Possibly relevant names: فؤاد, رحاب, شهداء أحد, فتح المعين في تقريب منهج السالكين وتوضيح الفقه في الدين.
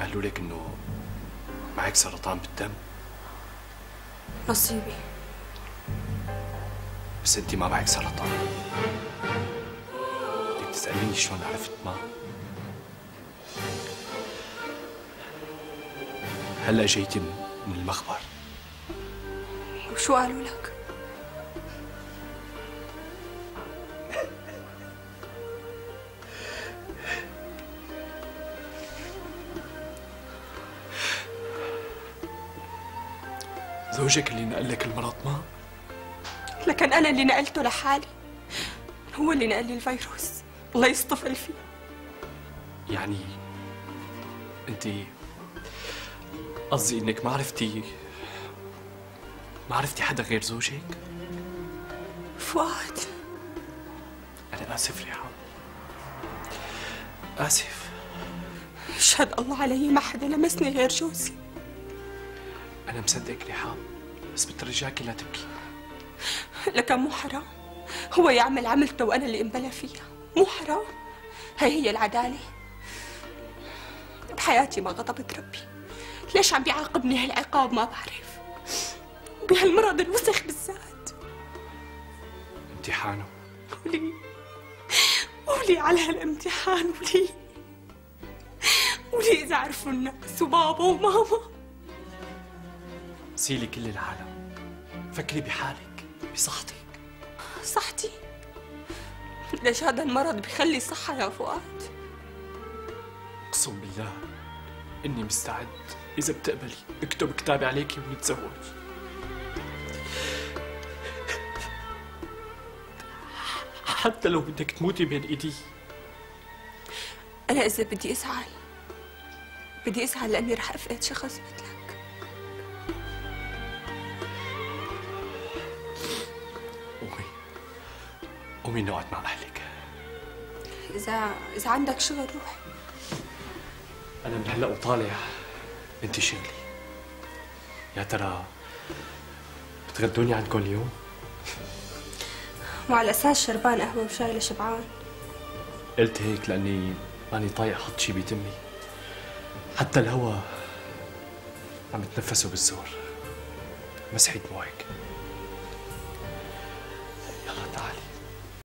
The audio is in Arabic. قالوا لك انه معاك سرطان بالدم؟ نصيبي. بس انت ما معاك سرطان. بدك تسأليني شلون عرفت ما؟ هلا جيتي من المخبر. وشو قالوا لك؟ زوجك اللي نقل لك المرض ما؟ لكن أنا اللي نقلته لحالي، هو اللي نقل لي الفيروس، الله يصطفل فيه. يعني أنت قصدي إنك ما عرفتي حدا غير زوجك؟ فؤاد، أنا آسف رحاب، آسف. يشهد الله علي ما حدا لمسني غير جوزي. أنا مصدقك رحاب، بس بترجاكي لا تبكي. لكن مو حرام؟ هو يعمل عملته وأنا اللي انبلى فيها، مو حرام؟ هي العدالة؟ بحياتي ما غضبت ربي، ليش عم بيعاقبني هالعقاب ما بعرف، بهالمرض الوسخ بالذات. امتحانه ولي على هالامتحان، ولي إذا عرفوا الناس وبابا وماما. سيلي كل العالم، فكري بحالك، بصحتك. صحتي؟ ليش هذا المرض بيخلي صحة يا فؤاد؟ أقسم بالله إني مستعد إذا بتقبلي أكتب كتابي عليكي ونتزوج. حتى لو بدك تموتي بين إيدي. أنا إذا بدي أزعل لأني رح أفقد شخص مثلك. قومي نقعد مع أهلك. إذا عندك شغل روح. أنا من هلا وطالع أنت شغلي. يا ترى بتغدوني عندكم اليوم؟ وعلى أساس شربان قهوة وشاي لشبعان. قلت هيك لأني ماني طايق أحط شي بتمي، حتى الهوا عم يتنفسه بالزور. مسحت موعك.